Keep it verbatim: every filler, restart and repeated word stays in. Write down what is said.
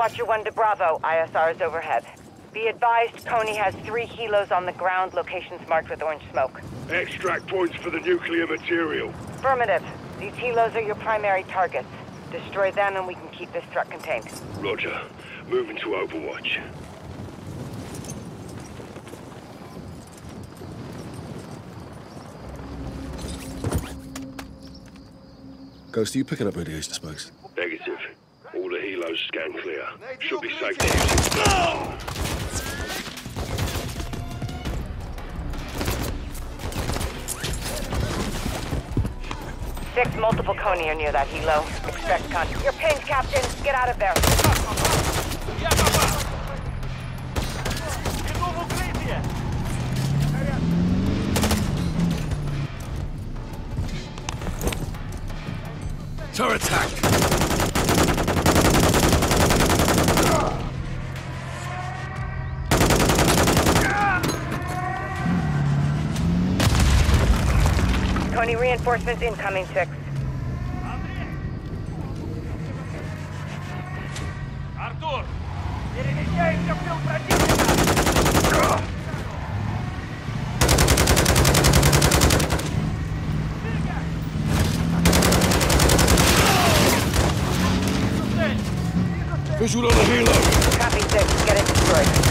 Watcher one to Bravo, I S R is overhead. Be advised, Coney has three helos on the ground, locations marked with orange smoke. Extract points for the nuclear material. Affirmative. These helos are your primary targets. Destroy them and we can keep this threat contained. Roger. Moving to Overwatch. Ghost, are you picking up any H D spikes? Negative. All the helos scan clear. Should be safe to use. No! Six multiple Coney are near that helo. Expect contact. You're pinned, Captain. Get out of there. Turret attack. Coney reinforcements incoming, six. Arthur! Visual on the helo! Copy, six. Get it destroyed.